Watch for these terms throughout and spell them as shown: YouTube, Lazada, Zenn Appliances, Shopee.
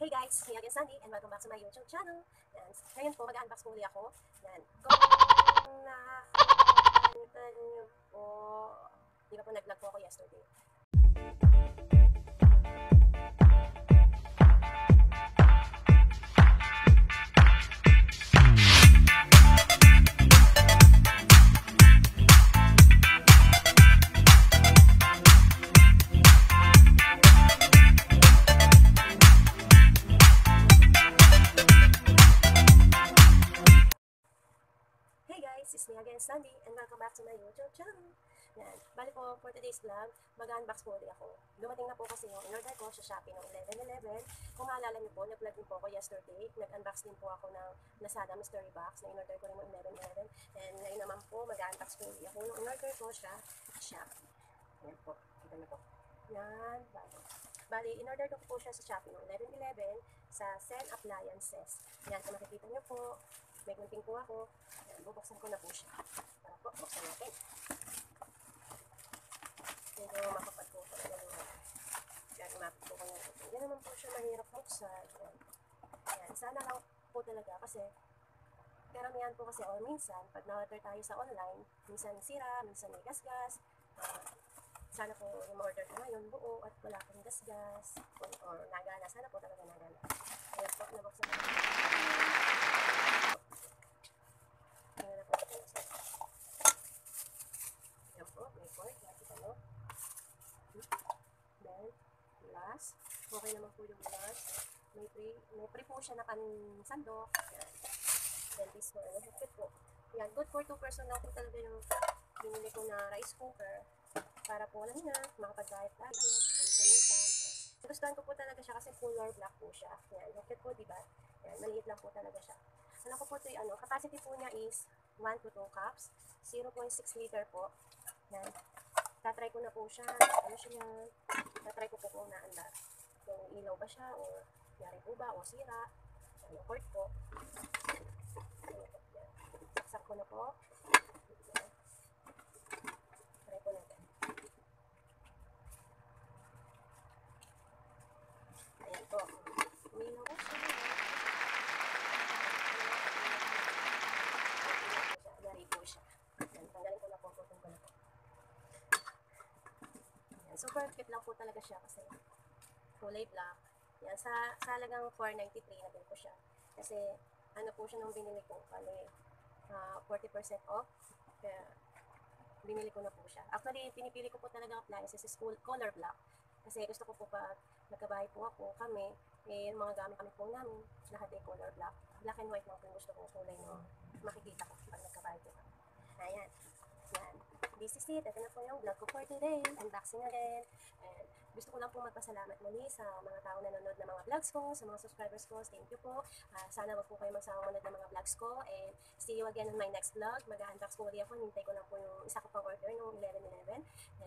Hey guys, me again Sandy and welcome back to my YouTube channel. And ngayon po, mag-unbox po ulit ako ng Di ba po nag-vlog po ako yesterday? Sandy, and welcome back to my YouTube channel. Yan. Bali po, for today's vlog, mag-unbox po ulit ako. Dumating na po kasi yung in-order ko sa Shopee ng 11.11. Kung maalala niyo po, nag-vlog din po ako yesterday. Nag-unbox din po ako ng Lazada mystery box na in-order ko rin ng 11.11. And ngayon naman po, mag-unbox po ulit ako. Yung in-order ko siya, Shopee. Yan po, kita niyo po. Yan, Bali, in-order ko po siya sa Shopee ng 11.11 sa Zenn Appliances. Yan, kung makikita niyo po, may gunting po ako. Ayan, bubuksan ko na po siya. Para po, buksan natin. Medyo makapad po ito. Ayan, umapit po ko na ito. Yan naman po siya, mahirap buksan. Ayan, sana lang po talaga kasi karamihan po kasi o minsan, pag na-order tayo sa online, minsan sira, minsan may gasgas. Sana po yung order ko ngayon buo at wala pong gasgas. Or nagana, sana po talaga nagana. Ayan po, nabuksan na okay naman po yung glass. May pre po siya na pansandok. Yan. Then this one, ano, hapit po. Yan, good for 2 person lang po talaga yung binili ko na rice cooker. Para po lang na, makapag-diet tayo. Minsan. Gustuhan ko po talaga siya kasi color black po siya. Yan, hapit po, diba? Yan, maliit lang po talaga siya. Ano ko po ito, ano, capacity po niya is 1 to 2 cups. 0.6 liter po. Yan. Tatry ko na po siya. Ano siya yan? Tatry ko po na andar. Kung ilaw ba siya, o yari po ba, o sira, yung cord po. Saksak ko na po. Try po natin. Ayan po. Umilaw ko siya. Yari po siya. Ayan, tanggalin ko na po. Putong ko na po. Ayan, super cute lang po talaga siya kasi kulay black. Yan, sa halagang 4.93 na din ko siya. Kasi, ano po siya nung binili ko, pali, 40% off. Kaya, binili ko na po siya. Actually, pinipili ko po talaga appliances is color black. Kasi gusto ko po pag nagkabahay po ako, kami, eh, mga gamit kami po namin, lahat ay color black. Black and white lang po gusto kong kulay na makikita ko pag nagkabahay po. Ayan. Yan. This is it. Ito na po yung vlog ko for today. Unboxing again. And gusto ko lang po magpasalamat muli sa mga tao na nanonood ng mga vlogs ko, sa mga subscribers ko. Thank you po. Sana wag po kayo magsawang manood ng mga vlogs ko. And see you again on my next vlog. Mag-unbox po ulit ako. Hintay ko lang po yung isa ko pang order noong 11.11.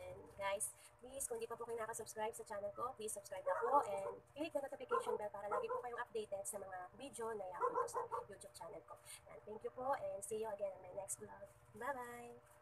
And guys, please, kung di pa po kayo nakasubscribe sa channel ko, please subscribe na po. And click the notification bell para lagi po kayong updated sa mga video na i-upload sa YouTube channel ko. And thank you po and see you again on my next vlog. Bye-bye!